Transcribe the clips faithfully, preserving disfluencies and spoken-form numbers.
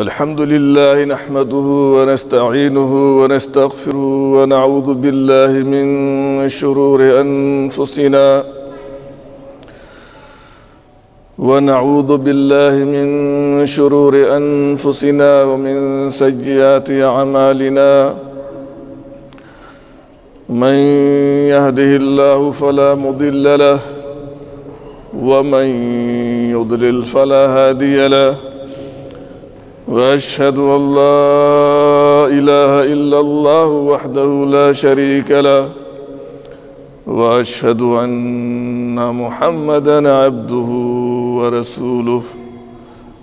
الحمد لله نحمده ونستعينه ونستغفره ونعوذ بالله من شرور أنفسنا ونعوذ بالله من شرور أنفسنا ومن سيئات أعمالنا من يهده الله فلا مضل له ومن يضلل فلا هادي له وأشهد أن لا إله إلا الله وحده لا شريك له وأشهد أن محمدًا عبده ورسوله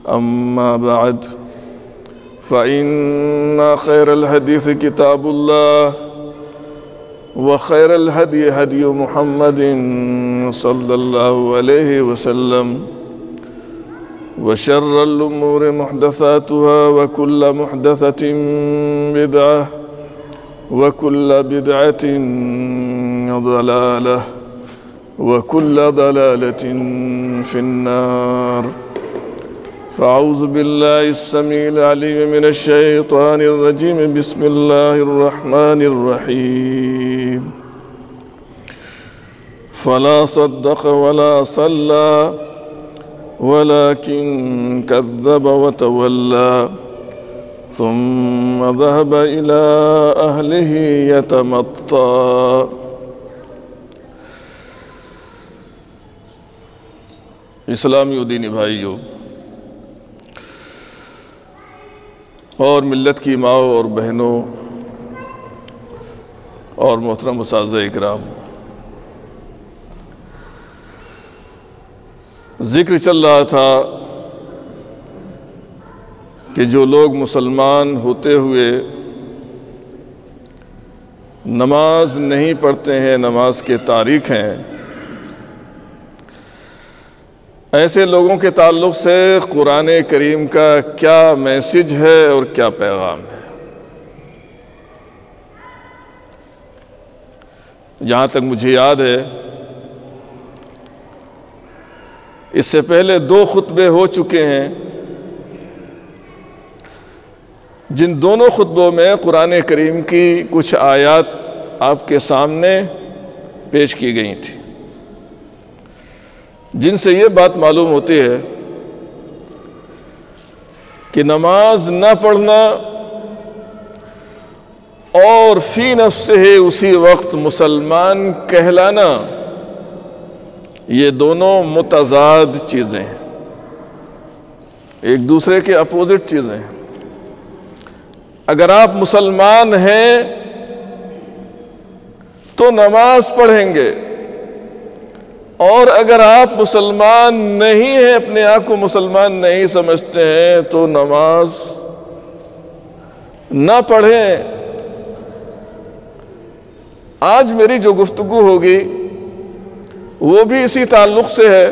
أما بعد فإن خير الحديث كتاب الله وخير الهدي هدي محمد صلى الله عليه وسلم وشر الأمور محدثاتها وكل محدثة بدعة وكل بدعة ضلالة وكل ضلالة في النار. فأعوذ بالله السميع العليم من الشيطان الرجيم. بسم الله الرحمن الرحيم. فلا صدق ولا صلى ولكن كذب وتولى ثم ذهب إلى أهله يتمطى. اسلامی و دینی بھائیو اور ملت کی ماں اور بہنوں اور محترم اساتذہ اکرام، ذکر چل رہا تھا کہ جو لوگ مسلمان ہوتے ہوئے نماز نہیں پڑھتے ہیں، نماز کے تاریک ہیں، ایسے لوگوں کے تعلق سے قرآن کریم کا کیا میسج ہے اور کیا پیغام ہے؟ جہاں تک مجھے یاد ہے اس سے پہلے دو خطبے ہو چکے ہیں، جن دونوں خطبوں میں قرآن کریم کی کچھ آیات آپ کے سامنے پیش کی گئی تھیں، جن سے یہ بات معلوم ہوتی ہے کہ نماز نہ پڑھنا اور فی نفسہ اسی وقت مسلمان کہلانا، یہ دونوں متضاد چیزیں ہیں، ایک دوسرے کے اپوزٹ چیزیں ہیں۔ اگر آپ مسلمان ہیں تو نماز پڑھیں گے، اور اگر آپ مسلمان نہیں ہیں، اپنے آپ کو مسلمان نہیں سمجھتے ہیں، تو نماز نہ پڑھیں۔ آج میری جو گفتگو ہوگی وہ بھی اسی تعلق سے ہے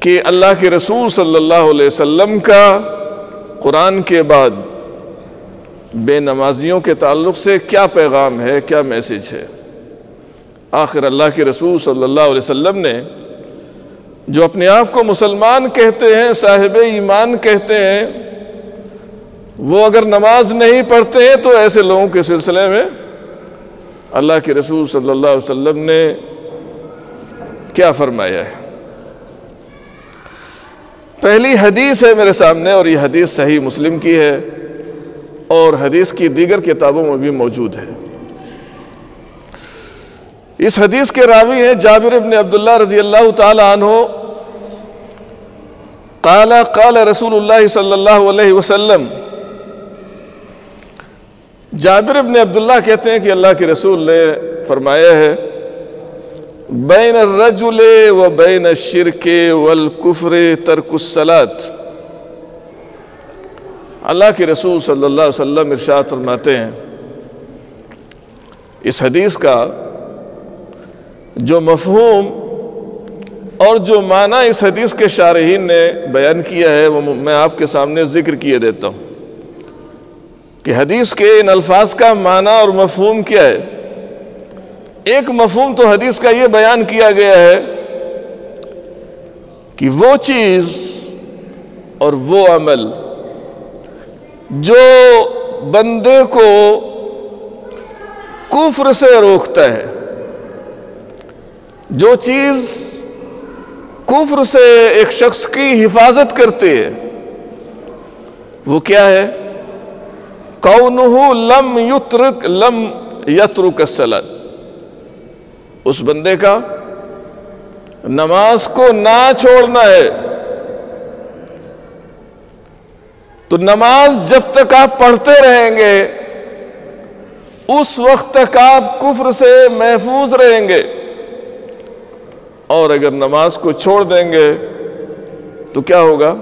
کہ اللہ کے رسول صلی اللہ علیہ وسلم کا قرآن کے بعد بے نمازیوں کے تعلق سے کیا پیغام ہے، کیا میسج ہے۔ آخر اللہ کے رسول صلی اللہ علیہ وسلم نے جو اپنے آپ کو مسلمان کہتے ہیں، صاحب ایمان کہتے ہیں، وہ اگر نماز نہیں پڑھتے ہیں تو ایسے لوگوں کے سلسلے میں اللہ کے رسول صلی اللہ علیہ وسلم نے کیا فرمایا ہے؟ پہلی حدیث ہے میرے سامنے، اور یہ حدیث صحیح مسلم کی ہے اور حدیث کی دیگر کتابوں میں بھی موجود ہے۔ اس حدیث کے راوی ہیں جابر ابن عبداللہ رضی اللہ تعالی عنہ، قال قال رسول اللہ صلی اللہ علیہ وسلم۔ جابر ابن عبداللہ کہتے ہیں کہ اللہ کے رسول نے فرمایا ہے، بین الرجل و بین الشرک والکفر ترک الصلاۃ۔ اللہ کے رسول صلی اللہ علیہ وسلم ارشاد فرماتے ہیں، اس حدیث کا جو مفہوم اور جو معنی اس حدیث کے شارحین نے بیان کیا ہے وہ میں آپ کے سامنے ذکر کیے دیتا ہوں کہ حدیث کے ان الفاظ کا معنی اور مفہوم کیا ہے۔ ایک مفہوم تو حدیث کا یہ بیان کیا گیا ہے کہ وہ چیز اور وہ عمل جو بندے کو کفر سے روکتا ہے، جو چیز کفر سے ایک شخص کی حفاظت کرتی ہے وہ کیا ہے؟ کونہ لم یترک لم یترک الصلاۃ، اس بندے کا نماز کو نہ چھوڑنا ہے۔ تو نماز جب تک آپ پڑھتے رہیں گے اس وقت تک آپ کفر سے محفوظ رہیں گے، اور اگر نماز کو چھوڑ دیں گے تو کیا ہوگا؟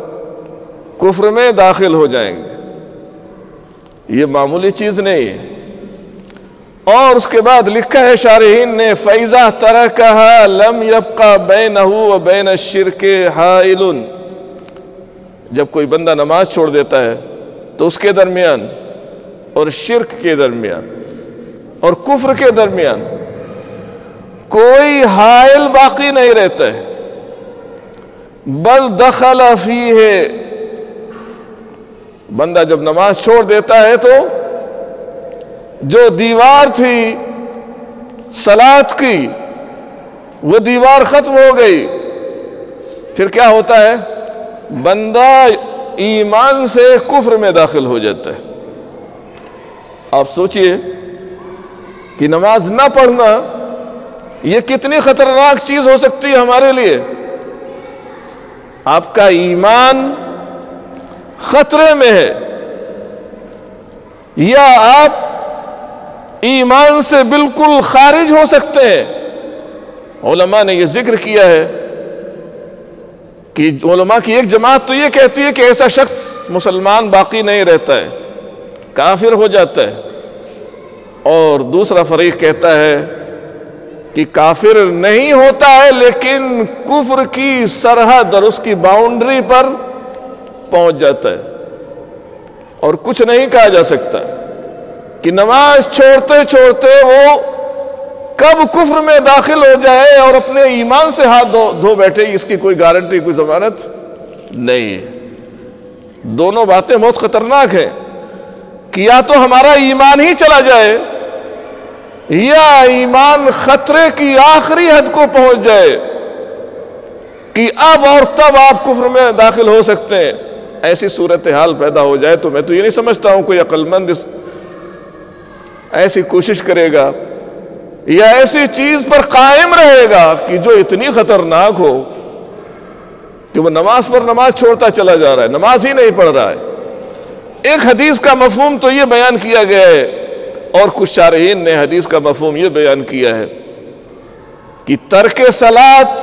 کفر میں داخل ہو جائیں گے۔ یہ معمولی چیز نہیں ہے۔ اور اس کے بعد لکھا ہے شارحین نے فَإِذَا تَرَكَهَا لَمْ يَبْقَ بَيْنَهُ وَبَيْنَ الشِّرْكِ حَائِلٌ، جب کوئی بندہ نماز چھوڑ دیتا ہے تو اس کے درمیان اور شرک کے درمیان اور کفر کے درمیان کوئی حائل باقی نہیں رہتا ہے، بل دخل فیہ، بندہ جب نماز چھوڑ دیتا ہے تو جو دیوار تھی صلاۃ کی وہ دیوار ختم ہو گئی۔ پھر کیا ہوتا ہے؟ بندہ ایمان سے کفر میں داخل ہو جاتا ہے۔ آپ سوچئے کہ نماز نہ پڑھنا یہ کتنی خطرناک چیز ہو سکتی ہے ہمارے لیے۔ آپ کا ایمان خطرے میں ہے، یا آپ ایمان سے بالکل خارج ہو سکتے ہیں۔ علماء نے یہ ذکر کیا ہے کہ علماء کی ایک جماعت تو یہ کہتی ہے کہ ایسا شخص مسلمان باقی نہیں رہتا ہے، کافر ہو جاتا ہے، اور دوسرا فریق کہتا ہے کہ کافر نہیں ہوتا ہے لیکن کفر کی سرحد اور اس کی باؤنڈری پر پہنچ جاتا ہے اور کچھ نہیں کہا جا سکتا، کہ نماز چھوڑتے چھوڑتے وہ کب کفر میں داخل ہو جائے اور اپنے ایمان سے ہاتھ دھو, دھو بیٹھے، اس کی کوئی گارنٹی کوئی ضمانت نہیں ہے۔ دونوں باتیں بہت خطرناک ہیں کہ یا تو ہمارا ایمان ہی چلا جائے یا ایمان خطرے کی آخری حد کو پہنچ جائے کہ اب اور تب آپ کفر میں داخل ہو سکتے ہیں۔ ایسی صورتحال پیدا ہو جائے تو میں تو یہ نہیں سمجھتا ہوں کوئی عقل مند ایسی کوشش کرے گا یا ایسی چیز پر قائم رہے گا کہ جو اتنی خطرناک ہو کہ وہ نماز پر نماز چھوڑتا چلا جا رہا ہے، نماز ہی نہیں پڑھ رہا ہے۔ ایک حدیث کا مفہوم تو یہ بیان کیا گیا ہے، اور کچھ شارحین نے حدیث کا مفہوم یہ بیان کیا ہے کہ ترک صلاۃ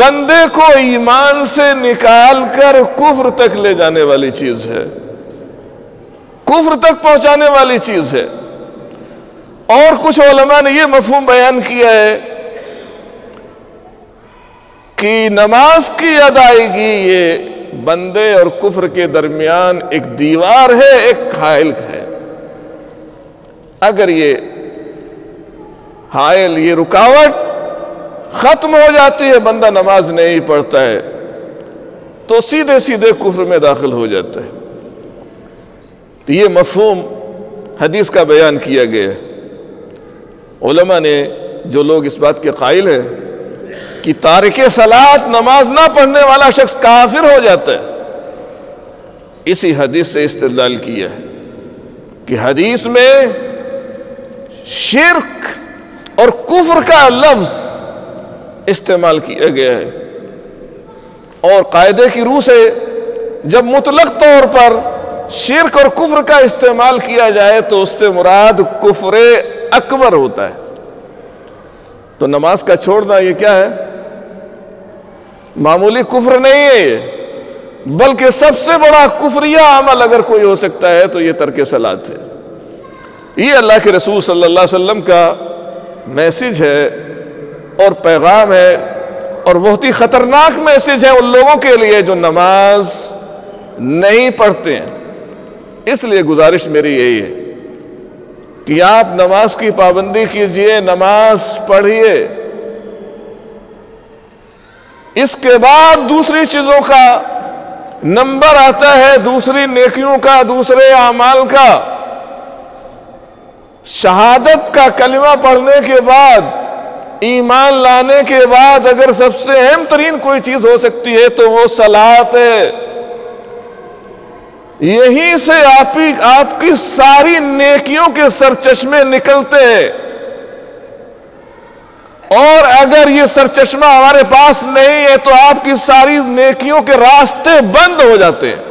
بندے کو ایمان سے نکال کر کفر تک لے جانے والی چیز ہے، کفر تک پہنچانے والی چیز ہے۔ اور کچھ علماء نے یہ مفہوم بیان کیا ہے کہ نماز کی ادائیگی یہ بندے اور کفر کے درمیان ایک دیوار ہے، ایک حائل ہے۔ اگر یہ حائل، یہ رکاوٹ ختم ہو جاتی ہے، بندہ نماز نہیں پڑھتا ہے تو سیدھے سیدھے کفر میں داخل ہو جاتا ہے۔ تو یہ مفہوم حدیث کا بیان کیا گیا ہے۔ علماء نے، جو لوگ اس بات کے قائل ہیں کہ تارک صلاۃ نماز نہ پڑھنے والا شخص کافر ہو جاتا ہے، اسی حدیث سے استدلال کیا ہے کہ حدیث میں شرک اور کفر کا لفظ استعمال کیا گیا ہے، اور قاعدے کی روح سے جب مطلق طور پر شرک اور کفر کا استعمال کیا جائے تو اس سے مراد کفر اکبر ہوتا ہے۔ تو نماز کا چھوڑنا یہ کیا ہے؟ معمولی کفر نہیں ہے یہ، بلکہ سب سے بڑا کفریہ عمل اگر کوئی ہو سکتا ہے تو یہ ترک صلاۃ ہے۔ یہ اللہ کے رسول صلی اللہ علیہ وسلم کا میسج ہے اور پیغام ہے، اور بہت ہی خطرناک میسج ہے ان لوگوں کے لیے جو نماز نہیں پڑھتے ہیں۔ اس لیے گزارش میری یہی ہے کہ آپ نماز کی پابندی کیجئے، نماز پڑھیے، اس کے بعد دوسری چیزوں کا نمبر آتا ہے، دوسری نیکیوں کا، دوسرے اعمال کا۔ شہادت کا کلمہ پڑھنے کے بعد، ایمان لانے کے بعد اگر سب سے اہم ترین کوئی چیز ہو سکتی ہے تو وہ صلاۃ ہے۔ یہیں سے آپ کی آپ کی ساری نیکیوں کے سرچشمے نکلتے ہیں، اور اگر یہ سرچشمہ ہمارے پاس نہیں ہے تو آپ کی ساری نیکیوں کے راستے بند ہو جاتے ہیں۔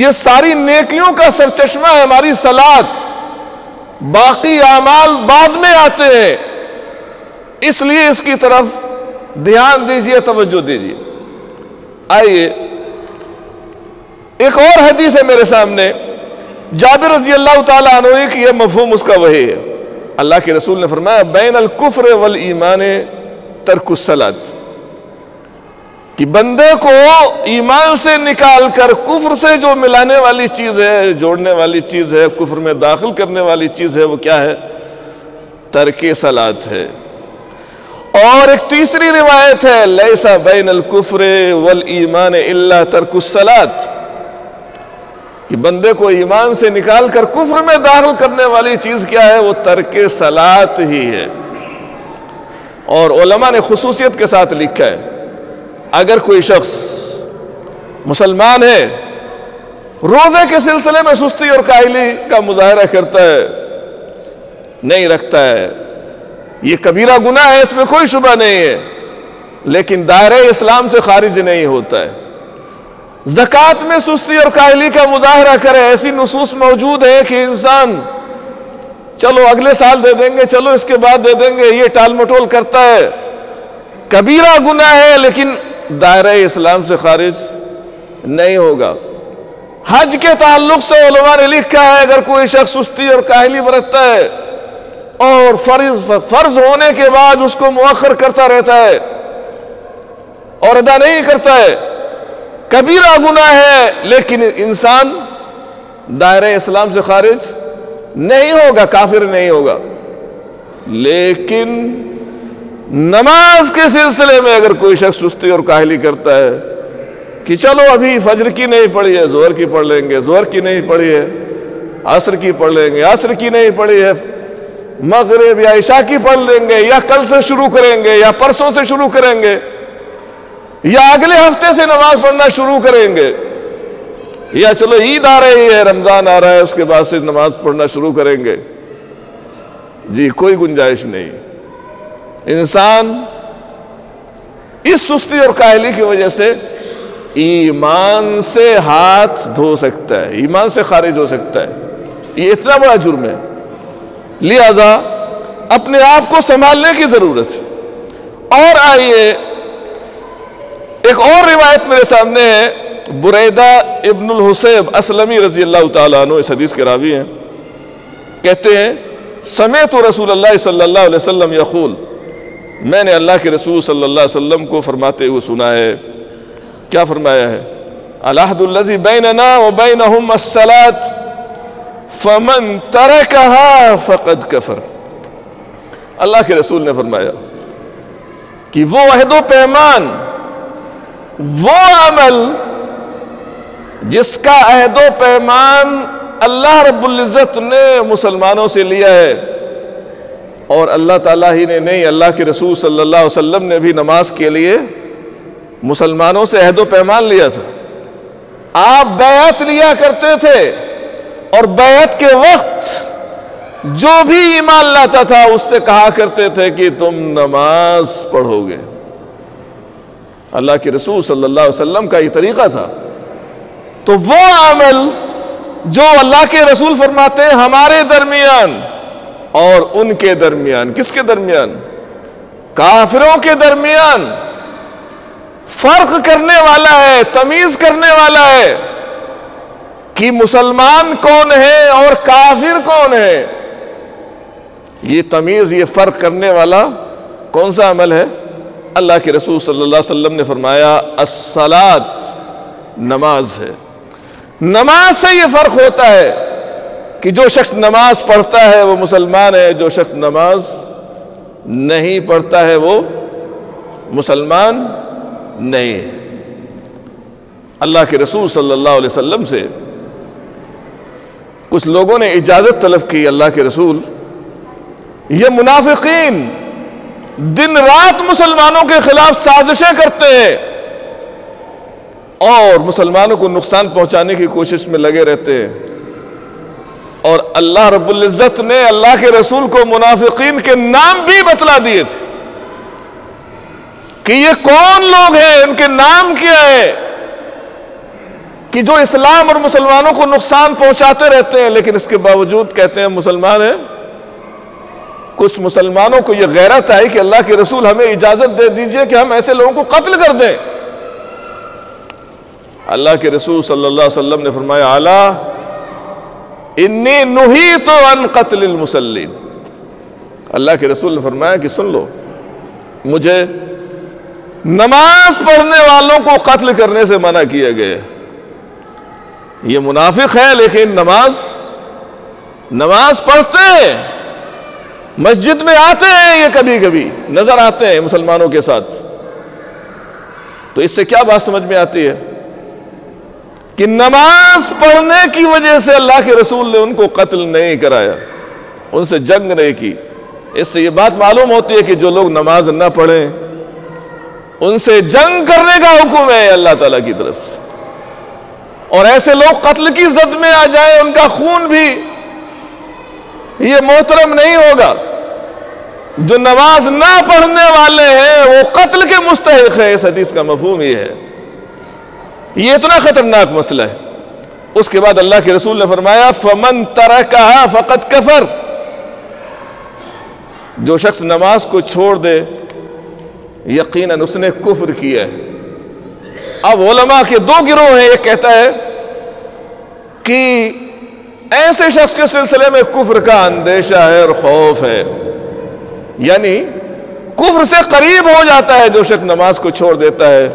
یہ ساری نیکیوں کا سرچشمہ ہے ہماری صلاۃ، باقی اعمال بعد میں آتے ہیں، اس لیے اس کی طرف دھیان دیجئے، توجہ دیجئے۔ آئیے ایک اور حدیث ہے میرے سامنے، جابر رضی اللہ تعالیٰ عنہ کی، یہ مفہوم اس کا وہی ہے۔ اللہ کے رسول نے فرمایا بین الکفر والایمان ترک الصلاۃ، کہ بندے کو ایمان سے نکال کر کفر سے جو ملانے والی چیز ہے، جوڑنے والی چیز ہے، کفر میں داخل کرنے والی چیز ہے، وہ کیا ہے؟ ترک صلاۃ ہے۔ اور ایک تیسری روایت ہے لیس بین الکفر والایمان الا ترک الصلاۃ، کہ بندے کو ایمان سے نکال کر کفر میں داخل کرنے والی چیز کیا ہے؟ وہ ترک صلاۃ ہی ہے۔ اور علماء نے خصوصیت کے ساتھ لکھا ہے اگر کوئی شخص مسلمان ہے، روزے کے سلسلے میں سستی اور کاہلی کا مظاہرہ کرتا ہے، نہیں رکھتا ہے، یہ کبیرہ گناہ ہے، اس میں کوئی شبہ نہیں ہے، لیکن دائرہ اسلام سے خارج نہیں ہوتا ہے۔ زکوٰۃ میں سستی اور کاہلی کا مظاہرہ کرے، ایسی نصوص موجود ہے کہ انسان چلو اگلے سال دے دیں گے، چلو اس کے بعد دے دیں گے، یہ ٹال مٹول کرتا ہے، کبیرہ گناہ ہے لیکن دائرہ اسلام سے خارج نہیں ہوگا۔ حج کے تعلق سے علماء نے لکھا ہے اگر کوئی شخص سستی اور کاہلی برتتا ہے اور فرض فرض ہونے کے بعد اس کو مؤخر کرتا رہتا ہے اور ادا نہیں کرتا ہے، کبیرہ گناہ ہے لیکن انسان دائرہ اسلام سے خارج نہیں ہوگا، کافر نہیں ہوگا۔ لیکن نماز کے سلسلے میں اگر کوئی شخص سستی اور کاہلی کرتا ہے کہ چلو ابھی فجر کی نہیں پڑھی ہے، ظہر کی پڑھ لیں گے، ظہر کی نہیں پڑھی ہے، عصر کی پڑھ لیں گے، عصر کی نہیں پڑھی ہے، مغرب یا عشاء کی پڑھ لیں گے، یا کل سے شروع کریں گے، یا پرسوں سے شروع کریں گے، یا اگلے ہفتے سے نماز پڑھنا شروع کریں گے، یا چلو عید آ رہی ہے، رمضان آ رہا ہے، اس کے بعد سے نماز پڑھنا شروع کریں گے، جی کوئی گنجائش نہیں۔ انسان اس سستی اور کاہلی کی وجہ سے ایمان سے ہاتھ دھو سکتا ہے، ایمان سے خارج ہو سکتا ہے، یہ اتنا بڑا جرم ہے۔ لہذا اپنے آپ کو سنبھالنے کی ضرورت ہے۔ اور آئیے ایک اور روایت میرے سامنے ہے، بریدہ ابن الحصیب اسلمی رضی اللہ تعالیٰ عنہ اس حدیث کے راوی ہیں، کہتے ہیں سمعت رسول اللہ صلی اللہ علیہ وسلم یقول، میں نے اللہ کے رسول صلی اللہ علیہ وسلم کو فرماتے ہوئے سنا ہے۔ کیا فرمایا ہے؟ العہد الذی بیننا وبینہم الصلاۃ فمن ترکہا فقد کفر۔ اللہ کے رسول نے فرمایا کہ وہ عہد و پیمان، وہ عمل جس کا عہد و پیمان اللہ رب العزت نے مسلمانوں سے لیا ہے، اور اللہ تعالیٰ ہی نے نہیں، اللہ کے رسول صلی اللہ علیہ وسلم نے بھی نماز کے لیے مسلمانوں سے عہد و پیمان لیا تھا، آپ بیعت لیا کرتے تھے، اور بیعت کے وقت جو بھی ایمان لاتا تھا اس سے کہا کرتے تھے کہ تم نماز پڑھو گے۔ اللہ کے رسول صلی اللہ علیہ وسلم کا یہ طریقہ تھا۔ تو وہ عمل جو اللہ کے رسول فرماتے ہیں ہمارے درمیان اور ان کے درمیان، کس کے درمیان؟ کافروں کے درمیان فرق کرنے والا ہے، تمیز کرنے والا ہے کہ مسلمان کون ہے اور کافر کون ہے۔ یہ تمیز، یہ فرق کرنے والا کون سا عمل ہے؟ اللہ کے رسول صلی اللہ علیہ وسلم نے فرمایا الصلاۃ، نماز ہے۔ نماز سے یہ فرق ہوتا ہے کہ جو شخص نماز پڑھتا ہے وہ مسلمان ہے، جو شخص نماز نہیں پڑھتا ہے وہ مسلمان نئے اللہ کے رسول صلی اللہ علیہ وسلم سے کچھ لوگوں نے اجازت طلب کی، اللہ کے رسول یہ منافقین دن رات مسلمانوں کے خلاف سازشیں کرتے ہیں اور مسلمانوں کو نقصان پہنچانے کی کوشش میں لگے رہتے ہیں، اور اللہ رب العزت نے اللہ کے رسول کو منافقین کے نام بھی بتلا دیے تھے کہ یہ کون لوگ ہیں، ان کے نام کیا ہے، کہ جو اسلام اور مسلمانوں کو نقصان پہنچاتے رہتے ہیں، لیکن اس کے باوجود کہتے ہیں مسلمان ہیں۔ کچھ مسلمانوں کو یہ غیرت آئی کہ اللہ کے رسول ہمیں اجازت دے دیجئے کہ ہم ایسے لوگوں کو قتل کر دیں۔ اللہ کے رسول صلی اللہ علیہ وسلم نے فرمایا اعلیٰ انی نہیت عن قتل المصلین، اللہ کے رسول نے فرمایا کہ سن لو، مجھے نماز پڑھنے والوں کو قتل کرنے سے منع کیا گیا ہے۔ یہ منافق ہے لیکن نماز نماز پڑھتے ہیں، مسجد میں آتے ہیں، یہ کبھی کبھی نظر آتے ہیں مسلمانوں کے ساتھ۔ تو اس سے کیا بات سمجھ میں آتی ہے کہ نماز پڑھنے کی وجہ سے اللہ کے رسول نے ان کو قتل نہیں کرایا، ان سے جنگ نہیں کی۔ اس سے یہ بات معلوم ہوتی ہے کہ جو لوگ نماز نہ پڑھیں ان سے جنگ کرنے کا حکم ہے اللہ تعالیٰ کی طرف سے، اور ایسے لوگ قتل کی زد میں آ جائیں، ان کا خون بھی یہ محترم نہیں ہوگا۔ جو نماز نہ پڑھنے والے ہیں وہ قتل کے مستحق ہیں، اس حدیث کا مفہوم یہ ہے۔ یہ اتنا خطرناک مسئلہ ہے۔ اس کے بعد اللہ کے رسول نے فرمایا فمن ترکہا فقد کفر، جو شخص نماز کو چھوڑ دے یقیناً اس نے کفر کیا ہے۔ اب علماء کے دو گروہ ہیں، ایک کہتا ہے کہ ایسے شخص کے سلسلے میں کفر کا اندیشہ ہے اور خوف ہے، یعنی کفر سے قریب ہو جاتا ہے جو شخص نماز کو چھوڑ دیتا ہے،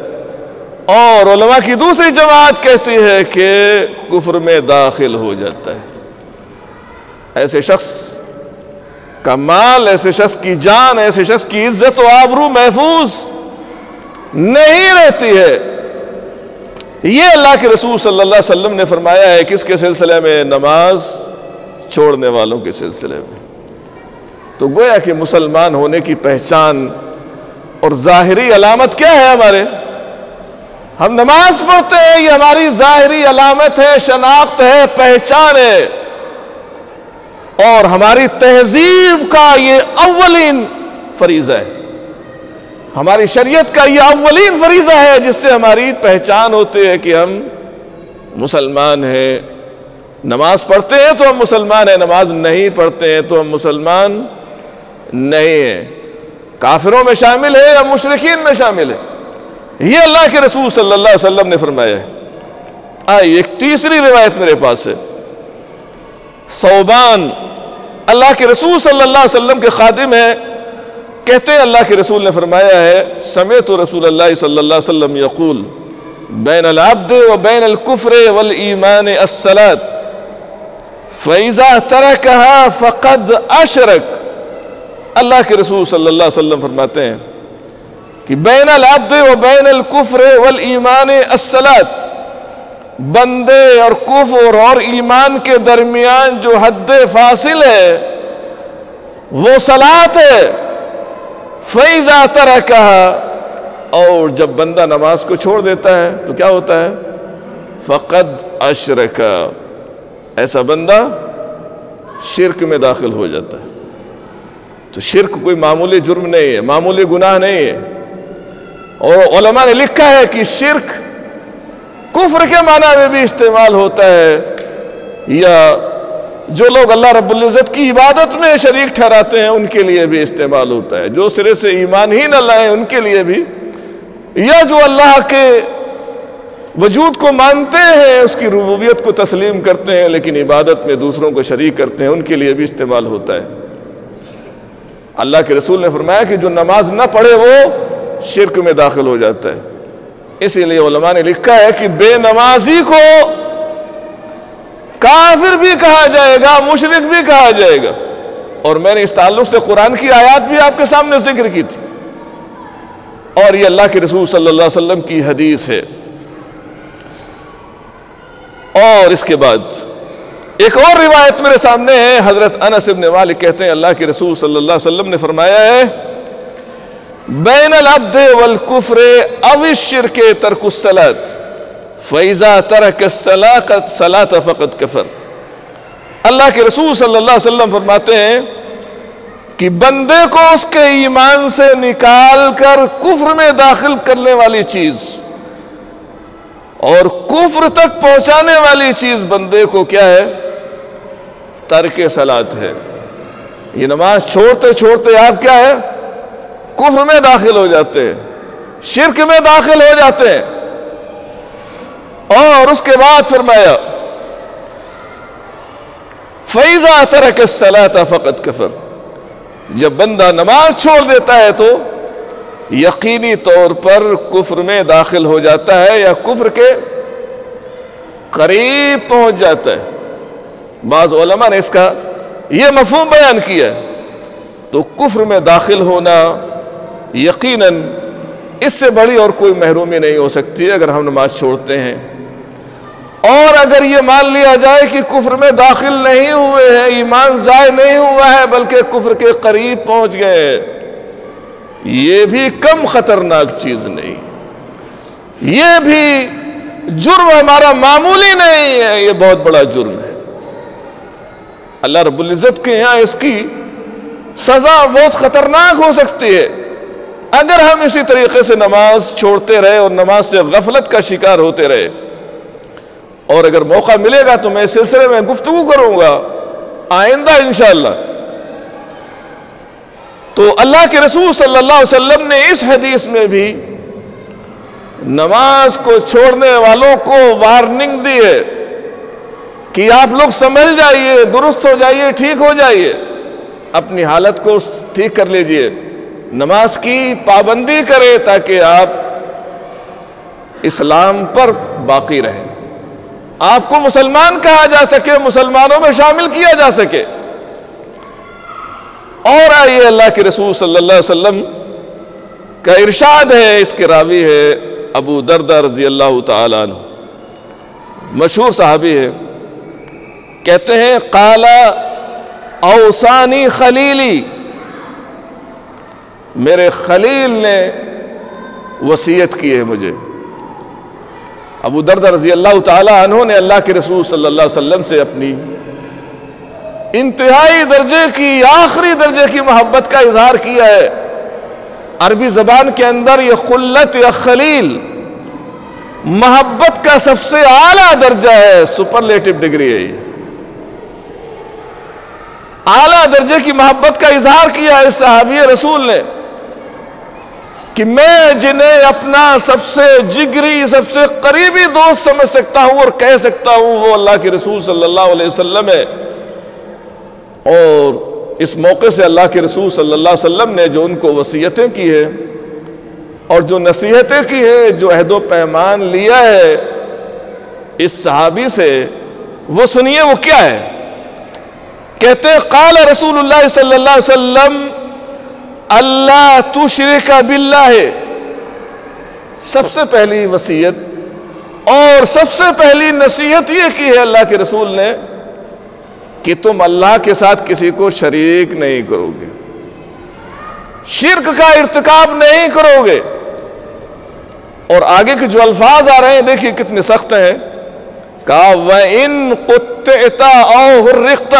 اور علماء کی دوسری جماعت کہتی ہے کہ کفر میں داخل ہو جاتا ہے۔ ایسے شخص کا مال، ایسے شخص کی جان، ایسے شخص کی عزت و آبرو محفوظ نہیں رہتی ہے۔ یہ اللہ کے رسول صلی اللہ علیہ وسلم نے فرمایا ہے کس کے سلسلے میں؟ نماز چھوڑنے والوں کے سلسلے میں۔ تو گویا کہ مسلمان ہونے کی پہچان اور ظاہری علامت کیا ہے ہمارے؟ ہم نماز پڑھتے ہیں، یہ ہماری ظاہری علامت ہے، شناخت ہے، پہچان ہے، اور ہماری تہذیب کا یہ اولین فریضہ ہے، ہماری شریعت کا یہ اولین فریضہ ہے جس سے ہماری پہچان ہوتی ہے کہ ہم مسلمان ہیں۔ نماز پڑھتے ہیں تو ہم مسلمان ہیں، نماز نہیں پڑھتے ہیں تو ہم مسلمان نہیں ہیں، کافروں میں شامل ہے یا مشرکین میں شامل ہے۔ یہ اللہ کے رسول صلی اللہ علیہ وسلم نے فرمایا ہے۔ آئی ایک تیسری روایت میرے پاس ہے، ثوبان اللہ کے رسول صلی اللہ علیہ وسلم کے خادم ہیں، کہتے ہیں اللہ کے رسول نے فرمایا ہے سمعت رسول اللہ صلی اللہ علیہ وسلم یقول بین العبد و بین الکفر والایمان الصلاۃ فاذا ترکہا فقد اشرک۔ اللہ کے رسول صلی اللہ علیہ وسلم فرماتے ہیں کہ بین العبد و بین الکفر والایمان الصلاۃ، بندے اور کفر اور ایمان کے درمیان جو حد فاصل ہے وہ صلاۃ ہے، فَإِذَا تَرَكَهَا، اور جب بندہ نماز کو چھوڑ دیتا ہے تو کیا ہوتا ہے؟ فَقَدْ أَشْرَكَ، ایسا بندہ شرک میں داخل ہو جاتا ہے۔ تو شرک کوئی معمولی جرم نہیں ہے، معمولی گناہ نہیں ہے، اور علماء نے لکھا ہے کہ شرک کفر کے معنی میں بھی استعمال ہوتا ہے، یا جو لوگ اللہ رب العزت کی عبادت میں شریک ٹھہراتے ہیں ان کے لیے بھی استعمال ہوتا ہے، جو سرے سے ایمان ہی نہ لائیں ان کے لیے بھی، یا جو اللہ کے وجود کو مانتے ہیں، اس کی ربوبیت کو تسلیم کرتے ہیں لیکن عبادت میں دوسروں کو شریک کرتے ہیں، ان کے لیے بھی استعمال ہوتا ہے۔ اللہ کے رسول نے فرمایا کہ جو نماز نہ پڑھے وہ شرک میں داخل ہو جاتا ہے۔ اسی لیے علماء نے لکھا ہے کہ بے نمازی کو کافر بھی کہا جائے گا، مشرک بھی کہا جائے گا، اور میں نے اس تعلق سے قرآن کی آیات بھی آپ کے سامنے ذکر کی تھی۔ اور یہ اللہ کے رسول صلی اللہ علیہ وسلم کی حدیث ہے۔ اور اس کے بعد ایک اور روایت میرے سامنے ہے، حضرت انس بن مالک کہتے ہیں اللہ کے رسول صلی اللہ علیہ وسلم نے فرمایا ہے بین العبد والکفر او الشرک ترک الصلاۃ فاذا ترک الصلاۃ فقد کفر۔ اللہ کے رسول صلی اللہ علیہ وسلم فرماتے ہیں کہ بندے کو اس کے ایمان سے نکال کر کفر میں داخل کرنے والی چیز اور کفر تک پہنچانے والی چیز بندے کو کیا ہے؟ ترک صلاۃ ہے۔ یہ نماز چھوڑتے چھوڑتے آپ کیا ہے؟ کفر میں داخل ہو جاتے ہیں، شرک میں داخل ہو جاتے ہیں۔ اور اس کے بعد فرمایا فَإِذَا تَرَكَ الصَّلَاةَ فَقَدْ كَفَرَ، جب بندہ نماز چھوڑ دیتا ہے تو یقینی طور پر کفر میں داخل ہو جاتا ہے یا کفر کے قریب پہنچ جاتا ہے۔ بعض علماء نے اس کا یہ مفہوم بیان کیا ہے تو کفر میں داخل ہونا یقیناً اس سے بڑی اور کوئی محرومی نہیں ہو سکتی اگر ہم نماز چھوڑتے ہیں۔ اور اگر یہ مان لیا جائے کہ کفر میں داخل نہیں ہوئے ہیں، ایمان ضائع نہیں ہوا ہے بلکہ کفر کے قریب پہنچ گئے، یہ بھی کم خطرناک چیز نہیں، یہ بھی جرم ہمارا معمولی نہیں ہے، یہ بہت بڑا جرم ہے۔ اللہ رب العزت کے یہاں اس کی سزا بہت خطرناک ہو سکتی ہے۔ اگر ہم اسی طریقے سے نماز چھوڑتے رہے اور نماز سے غفلت کا شکار ہوتے رہے، اور اگر موقع ملے گا تو میں اس سلسلے میں گفتگو کروں گا آئندہ انشاءاللہ۔ تو اللہ کے رسول صلی اللہ علیہ وسلم نے اس حدیث میں بھی نماز کو چھوڑنے والوں کو وارننگ دی ہے کہ آپ لوگ سنبھل جائیے، درست ہو جائیے، ٹھیک ہو جائیے، اپنی حالت کو ٹھیک کر لیجئے، نماز کی پابندی کرے تاکہ آپ اسلام پر باقی رہیں، آپ کو مسلمان کہا جا سکے، مسلمانوں میں شامل کیا جا سکے۔ اور یہ اللہ کے رسول صلی اللہ علیہ وسلم کا ارشاد ہے، اس کے راوی ہے ابو دردہ رضی اللہ تعالیٰ عنہ، مشہور صحابی ہے، کہتے ہیں قال اوصانی خلیلی، میرے خلیل نے وصیت کی ہے مجھے۔ ابو دردہ رضی اللہ تعالیٰ عنہ نے اللہ کے رسول صلی اللہ علیہ وسلم سے اپنی انتہائی درجے کی، آخری درجے کی محبت کا اظہار کیا ہے۔ عربی زبان کے اندر یہ خلت یا خلیل محبت کا سب سے اعلیٰ درجہ ہے، سپرلیٹو ڈگری ہے، یہ اعلیٰ درجے کی محبت کا اظہار کیا ہے اس صحابی رسول نے کہ میں جنہیں اپنا سب سے جگری، سب سے قریبی دوست سمجھ سکتا ہوں اور کہہ سکتا ہوں وہ اللہ کے رسول صلی اللہ علیہ وسلم ہے۔ اور اس موقع سے اللہ کے رسول صلی اللہ علیہ وسلم نے جو ان کو وصیتیں کی ہیں اور جو نصیحتیں کی ہیں، جو عہد و پیمان لیا ہے اس صحابی سے، وہ سنیے وہ کیا ہے۔ کہتے ہیں قال رسول اللہ صلی اللہ علیہ وسلم اللہ تشرک باللہ، سب سے پہلی وصیت اور سب سے پہلی نصیحت یہ کی ہے اللہ کے رسول نے کہ تم اللہ کے ساتھ کسی کو شریک نہیں کرو گے، شرک کا ارتکاب نہیں کرو گے۔ اور آگے کے جو الفاظ آ رہے ہیں دیکھیے کتنے سخت ہیں، کہا وَإِن قُتِّعْتَ أَوْ حُرِّقْتَ،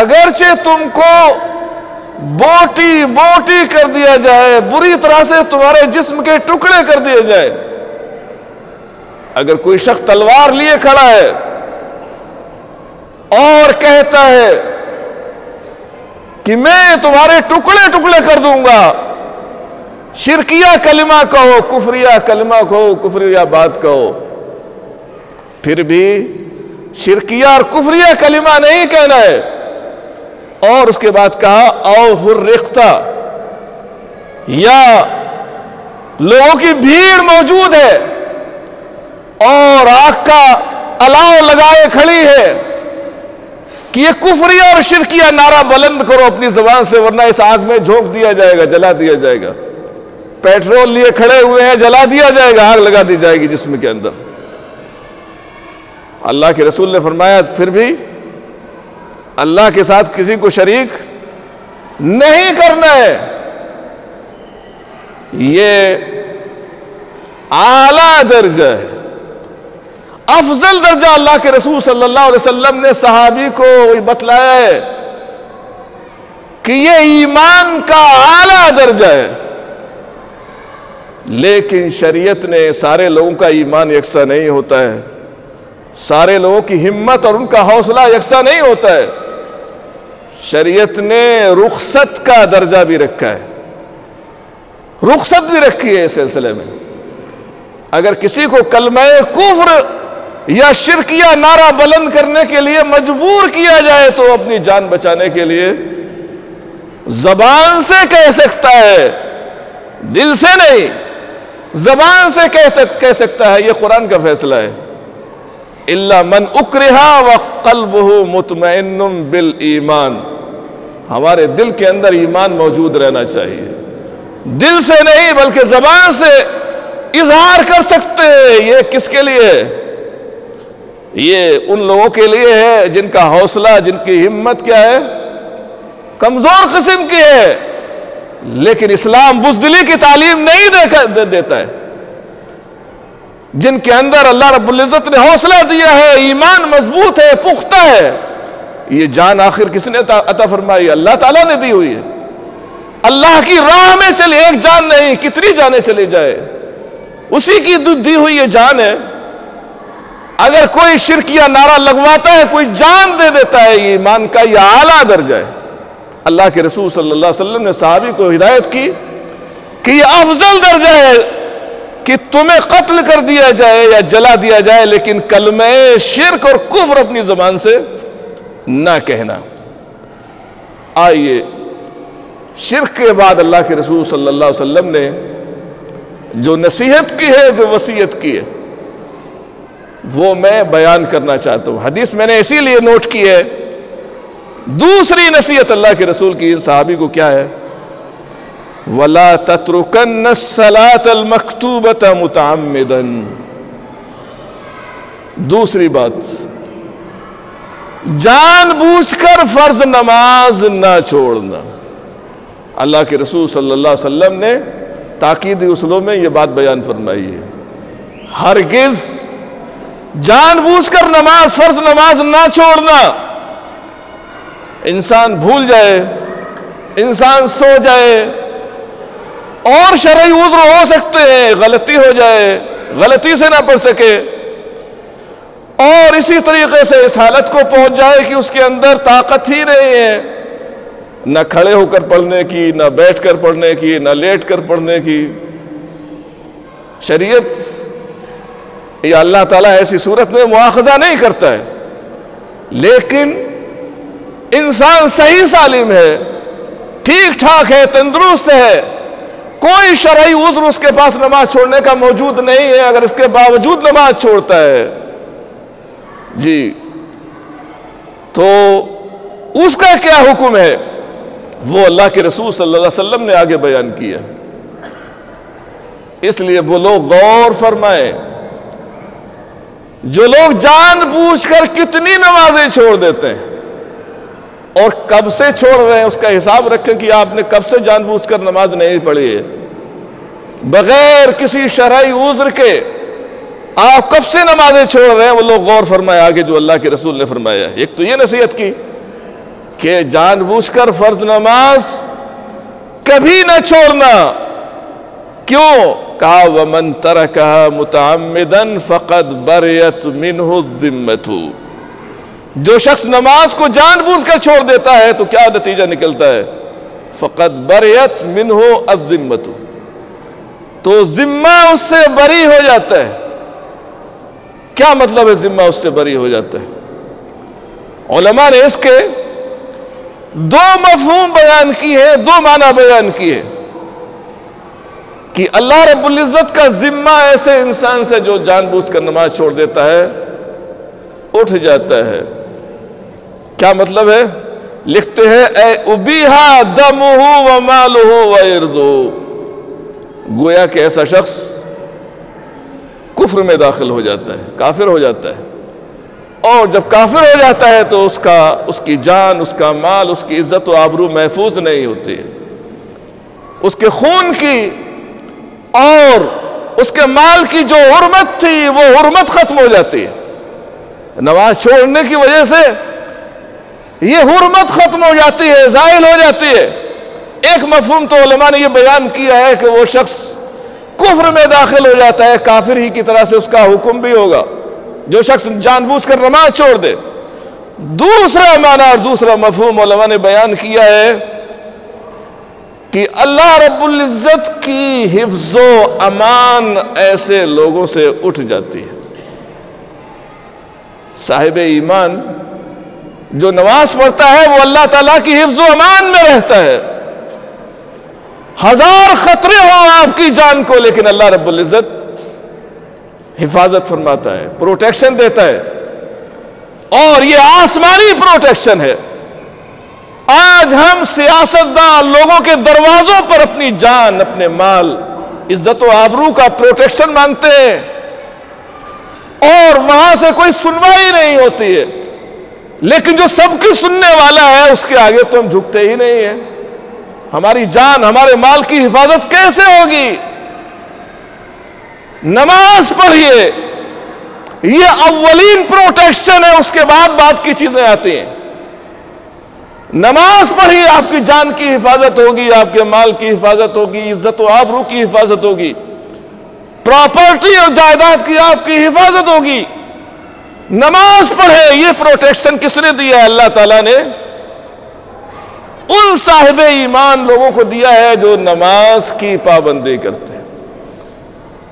اگرچہ تم کو بوٹی بوٹی کر دیا جائے، بری طرح سے تمہارے جسم کے ٹکڑے کر دیے جائے، اگر کوئی شخص تلوار لیے کھڑا ہے اور کہتا ہے کہ میں تمہارے ٹکڑے ٹکڑے کر دوں گا، شرکیہ کلمہ کہو، کفریہ کلمہ کہو، کفریہ بات کہو، پھر بھی شرکیہ اور کفریہ کلمہ نہیں کہنا ہے۔ اور اس کے بعد کہا او حرقتا، یا لوگوں کی بھیڑ موجود ہے اور آگ کا الاؤ لگائے کھڑی ہے کہ یہ کفری اور شرکیہ نعرہ بلند کرو اپنی زبان سے ورنہ اس آگ میں جھونک دیا جائے گا، جلا دیا جائے گا۔ پیٹرول لیے کھڑے ہوئے ہیں, جلا دیا جائے گا, آگ لگا دی جائے گی جسم کے اندر. اللہ کے رسول نے فرمایا پھر بھی اللہ کے ساتھ کسی کو شریک نہیں کرنا ہے. یہ اعلیٰ درجہ ہے, افضل درجہ اللہ کے رسول صلی اللہ علیہ وسلم نے صحابی کو بتلایا ہے کہ یہ ایمان کا اعلیٰ درجہ ہے, لیکن شریعت نے سارے لوگوں کا ایمان یکساں نہیں ہوتا ہے, سارے لوگوں کی ہمت اور ان کا حوصلہ یکساں نہیں ہوتا ہے. شریعت نے رخصت کا درجہ بھی رکھا ہے, رخصت بھی رکھی ہے اس سلسلے میں. اگر کسی کو کلمہ کفر یا شرک یا نعرہ بلند کرنے کے لیے مجبور کیا جائے تو اپنی جان بچانے کے لیے زبان سے کہہ سکتا ہے, دل سے نہیں, زبان سے کہہ سکتا ہے. یہ قرآن کا فیصلہ ہے. الا من اکرہا وقلبہ مطمئن بالایمان, ہمارے دل کے اندر ایمان موجود رہنا چاہیے, دل سے نہیں بلکہ زبان سے اظہار کر سکتے ہیں. یہ کس کے لیے ہے؟ یہ ان لوگوں کے لیے ہے جن کا حوصلہ, جن کی ہمت کیا ہے, کمزور قسم کی ہے. لیکن اسلام بزدلی کی تعلیم نہیں دیتا ہے. جن کے اندر اللہ رب العزت نے حوصلہ دیا ہے, ایمان مضبوط ہے, پختہ ہے. یہ جان آخر کس نے عطا فرمائی؟ اللہ تعالیٰ نے دی ہوئی ہے. اللہ کی راہ میں چلی ایک جان نہیں, کتنی جانیں چلی جائے, اسی کی دی ہوئی یہ جان ہے. اگر کوئی شرک یا نعرہ لگواتا ہے, کوئی جان دے دیتا ہے, یہ ایمان کا یہ اعلیٰ درجہ ہے. اللہ کے رسول صلی اللہ علیہ وسلم نے صحابی کو ہدایت کی کہ یہ افضل درجہ ہے کہ تمہیں قتل کر دیا جائے یا جلا دیا جائے, لیکن کلمہ شرک اور کفر اپنی زبان سے نہ کہنا. آئیے, شرک کے بعد اللہ کے رسول صلی اللہ علیہ وسلم نے جو نصیحت کی ہے, جو وصیت کی ہے, وہ میں بیان کرنا چاہتا ہوں. حدیث میں نے اسی لیے نوٹ کی ہے. دوسری نصیحت اللہ کے رسول کی ان صحابی کو کیا ہے؟ وَلَا تَتْرُكَنَّ الصَّلَاةَ الْمَكْتُوبَةَ مُتَعَمِّدًا. دوسری بات, جان بوجھ کر فرض نماز نہ چھوڑنا. اللہ کے رسول صلی اللہ علیہ وسلم نے تاکیدی اسلوب میں یہ بات بیان فرمائی ہے. ہرگز جان بوجھ کر نماز, فرض نماز نہ چھوڑنا. انسان بھول جائے, انسان سو جائے, اور شرعی عذر ہو سکتے ہیں, غلطی ہو جائے, غلطی سے نہ پڑھ سکے, اور اسی طریقے سے اس حالت کو پہنچ جائے کہ اس کے اندر طاقت ہی نہیں ہے, نہ کھڑے ہو کر پڑھنے کی, نہ بیٹھ کر پڑھنے کی, نہ لیٹ کر پڑھنے کی. شریعت یا اللہ تعالیٰ ایسی صورت میں مواخذہ نہیں کرتا ہے, لیکن انسان صحیح سالم ہے, ٹھیک ٹھاک ہے, تندرست ہے, کوئی شرعی عذر اس کے پاس نماز چھوڑنے کا موجود نہیں ہے, اگر اس کے باوجود نماز چھوڑتا ہے جی تو اس کا کیا حکم ہے؟ وہ اللہ کے رسول صلی اللہ علیہ وسلم نے آگے بیان کیا. اس لیے وہ لوگ غور فرمائیں جو لوگ جان بوجھ کر کتنی نمازیں چھوڑ دیتے ہیں اور کب سے چھوڑ رہے ہیں, اس کا حساب رکھیں کہ آپ نے کب سے جان بوجھ کر نماز نہیں پڑھی ہے, بغیر کسی شرعی عذر کے آپ کب سے نمازیں چھوڑ رہے ہیں. وہ لوگ غور فرمایا آگے جو اللہ کے رسول نے فرمایا. ایک تو یہ نصیحت کی کہ جان بوجھ کر فرض نماز کبھی نہ چھوڑنا. کیوں کہا؟ وَمَن تَرَكَهَا مُتَعَمِّدًا فَقَدْ بَرِئَتْ مِنْهُ الذِّمَّةُ. جو شخص نماز کو جان بوجھ کر چھوڑ دیتا ہے تو کیا نتیجہ نکلتا ہے؟ فقط بریت منہ الذمۃ, تو ذمہ اس سے بری ہو جاتا ہے. کیا مطلب ہے ذمہ اس سے بری ہو جاتا ہے؟ علماء نے اس کے دو مفہوم بیان کی ہیں, دو معنی بیان کیے کہ اللہ رب العزت کا ذمہ ایسے انسان سے جو جان بوجھ کر نماز چھوڑ دیتا ہے اٹھ جاتا ہے. کیا مطلب ہے؟ لکھتے ہیں اے ابیہا دمہ و مالہ و ارضہ, گویا کہ ایسا شخص کفر میں داخل ہو جاتا ہے، کافر ہو جاتا ہے، اور جب کافر ہو جاتا ہے تو اس کا اس کی جان، اس کا مال، اس کی عزت و آبرو محفوظ نہیں ہوتی، اس کے خون کی اور اس کے مال کی جو حرمت تھی وہ حرمت ختم ہو جاتی ہے۔ نماز چھوڑنے کی وجہ سے یہ حرمت ختم ہو جاتی ہے، زائل ہو جاتی ہے۔ ایک مفہوم تو علماء نے یہ بیان کیا ہے کہ وہ شخص کفر میں داخل ہو جاتا ہے، کافر ہی کی طرح سے اس کا حکم بھی ہوگا، جو شخص جان بوجھ کر نماز چھوڑ دے۔ دوسرا معنی اور دوسرا مفہوم علماء نے بیان کیا ہے کہ اللہ رب العزت کی حفظ و امان ایسے لوگوں سے اٹھ جاتی ہے۔ صاحب ایمان جو نماز پڑھتا ہے وہ اللہ تعالیٰ کی حفظ و امان میں رہتا ہے، ہزار خطرے ہوں آپ کی جان کو، لیکن اللہ رب العزت حفاظت فرماتا ہے، پروٹیکشن دیتا ہے، اور یہ آسمانی پروٹیکشن ہے۔ آج ہم سیاستدان لوگوں کے دروازوں پر اپنی جان، اپنے مال، عزت و آبرو کا پروٹیکشن مانگتے ہیں اور وہاں سے کوئی سنوائی نہیں ہوتی ہے، لیکن جو سب کی سننے والا ہے اس کے آگے تو ہم جھکتے ہی نہیں ہیں۔ ہماری جان، ہمارے مال کی حفاظت کیسے ہوگی؟ نماز پڑھیے، یہ اولین پروٹیکشن ہے، اس کے بعد بعد کی چیزیں آتی ہیں۔ نماز پڑھیے، آپ کی جان کی حفاظت ہوگی، آپ کے مال کی حفاظت ہوگی، عزت و آبرو کی حفاظت ہوگی، پراپرٹی اور جائیداد کی آپ کی حفاظت ہوگی۔ نماز پڑھے، یہ پروٹیکشن کس نے دیا ہے؟ اللہ تعالیٰ نے ان صاحب ایمان لوگوں کو دیا ہے جو نماز کی پابندی کرتے ہیں،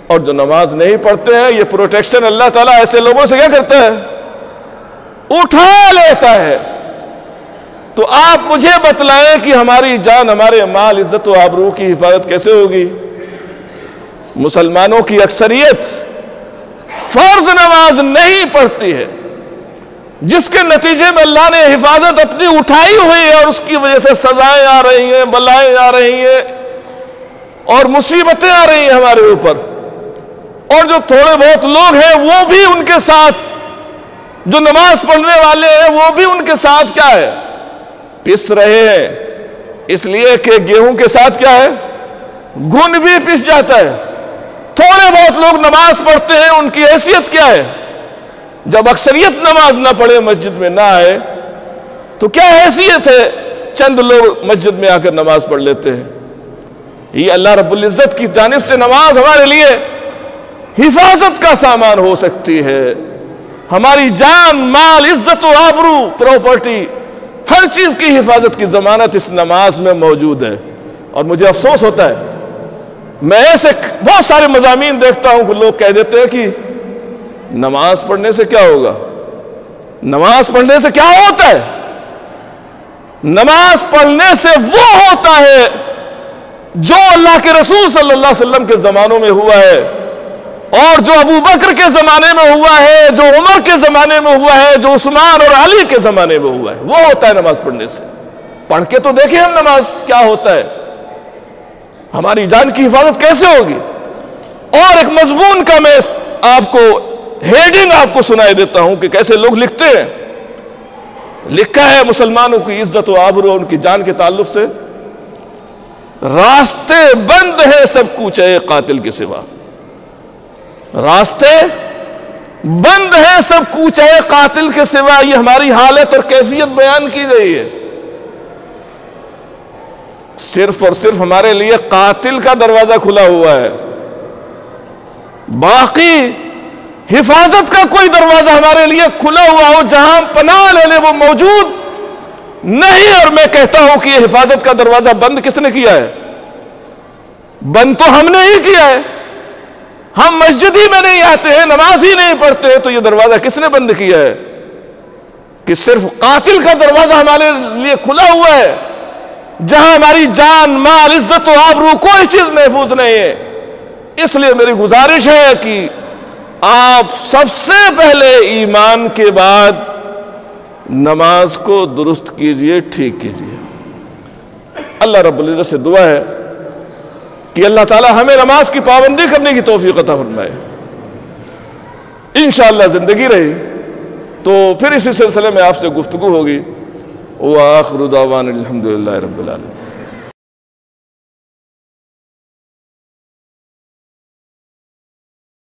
اور جو نماز نہیں پڑھتے ہیں یہ پروٹیکشن اللہ تعالیٰ ایسے لوگوں سے کیا کرتا ہے؟ اٹھا لیتا ہے۔ تو آپ مجھے بتلائیں کہ ہماری جان، ہمارے مال، عزت و آبرو کی حفاظت کیسے ہوگی؟ مسلمانوں کی اکثریت فرض نماز نہیں پڑھتی ہے، جس کے نتیجے میں اللہ نے حفاظت اپنی اٹھائی ہوئی ہے، اور اس کی وجہ سے سزائیں آ رہی ہیں، بلائیں آ رہی ہیں، اور مصیبتیں آ رہی ہیں ہمارے اوپر۔ اور جو تھوڑے بہت لوگ ہیں وہ بھی ان کے ساتھ، جو نماز پڑھنے والے ہیں وہ بھی ان کے ساتھ کیا ہے؟ پس رہے ہیں، اس لیے کہ گیہوں کے ساتھ کیا ہے؟ گن بھی پس جاتا ہے۔ تھوڑے بہت لوگ نماز پڑھتے ہیں، ان کی حیثیت کیا ہے؟ جب اکثریت نماز نہ پڑھے، مسجد میں نہ آئے، تو کیا حیثیت ہے؟ چند لوگ مسجد میں آ کر نماز پڑھ لیتے ہیں۔ یہ اللہ رب العزت کی جانب سے نماز ہمارے لیے حفاظت کا سامان ہو سکتی ہے، ہماری جان، مال، عزت و آبرو، پراپرٹی، ہر چیز کی حفاظت کی ضمانت اس نماز میں موجود ہے۔ اور مجھے افسوس ہوتا ہے، میں ایسے بہت سارے مضامین دیکھتا ہوں کہ لوگ کہہ دیتے ہیں کہ نماز پڑھنے سے کیا ہوگا، نماز پڑھنے سے کیا ہوتا ہے، نماز پڑھنے سے وہ ہوتا ہے جو اللہ کے رسول صلی اللہ علیہ وسلم کے زمانوں میں ہوا ہے، اور جو ابو بکر کے زمانے میں ہوا ہے، جو عمر کے زمانے میں ہوا ہے، جو عثمان اور علی کے زمانے میں ہوا ہے، وہ ہوتا ہے نماز پڑھنے سے۔ پڑھ کے تو دیکھیں ہم نماز کیا ہوتا ہے، ہماری جان کی حفاظت کیسے ہوگی۔ اور ایک مضمون کا میں آپ کو ہیڈنگ آپ کو سنائی دیتا ہوں کہ کیسے لوگ لکھتے ہیں۔ لکھا ہے مسلمانوں کی عزت و آبرو، ان کی جان کے تعلق سے راستے بند ہیں سب کوچے قاتل کے سوا، راستے بند ہیں سب کوچے قاتل کے سوا۔ یہ ہماری حالت اور کیفیت بیان کی گئی ہے۔ صرف اور صرف ہمارے لیے قاتل کا دروازہ کھلا ہوا ہے، باقی حفاظت کا کوئی دروازہ ہمارے لیے کھلا ہوا ہو جہاں پناہ لے لیں وہ موجود نہیں۔ اور میں کہتا ہوں کہ یہ حفاظت کا دروازہ بند کس نے کیا ہے؟ بند تو ہم نے ہی کیا ہے، ہم مسجد ہی میں نہیں آتے ہیں، نماز ہی نہیں پڑھتے ہیں، تو یہ دروازہ کس نے بند کیا ہے کہ صرف قاتل کا دروازہ ہمارے لیے کھلا ہوا ہے جہاں ہماری جان، مال، عزت و آبرو کوئی چیز محفوظ نہیں ہے۔ اس لیے میری گزارش ہے کہ آپ سب سے پہلے ایمان کے بعد نماز کو درست کیجئے، ٹھیک کیجئے۔ اللہ رب العزت سے دعا ہے کہ اللہ تعالی ہمیں نماز کی پابندی کرنے کی توفیق عطا فرمائے، انشاءاللہ زندگی رہی تو پھر اسی سلسلے میں آپ سے گفتگو ہوگی. وآخر دعوان الحمدللہ رب العالمین.